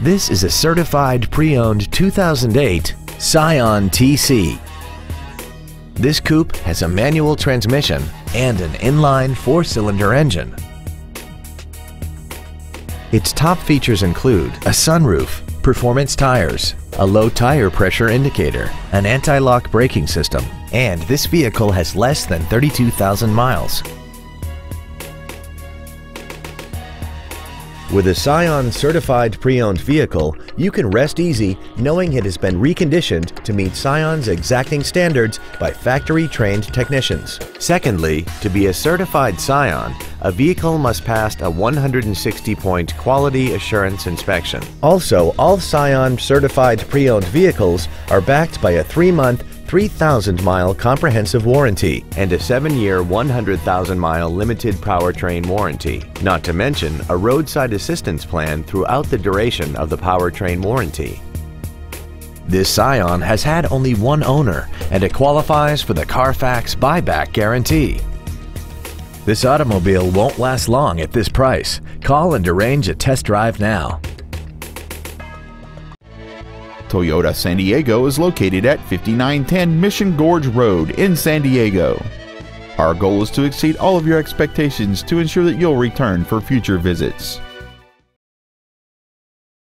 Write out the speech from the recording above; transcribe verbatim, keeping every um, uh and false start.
This is a certified pre-owned two thousand eight Scion T C. This coupe has a manual transmission and an inline four-cylinder engine. Its top features include a sunroof, performance tires, a low tire pressure indicator, an anti-lock braking system, and this vehicle has less than thirty-two thousand miles. With a Scion certified pre-owned vehicle, you can rest easy knowing it has been reconditioned to meet Scion's exacting standards by factory-trained technicians. Secondly, to be a certified Scion, a vehicle must pass a one hundred sixty point quality assurance inspection. Also, all Scion certified pre-owned vehicles are backed by a three-month, three thousand mile comprehensive warranty and a seven year, one hundred thousand mile limited powertrain warranty, not to mention a roadside assistance plan throughout the duration of the powertrain warranty. This Scion has had only one owner and it qualifies for the Carfax buyback guarantee. This automobile won't last long at this price. Call and arrange a test drive now. Toyota San Diego is located at fifty-nine ten Mission Gorge Road in San Diego. Our goal is to exceed all of your expectations to ensure that you'll return for future visits.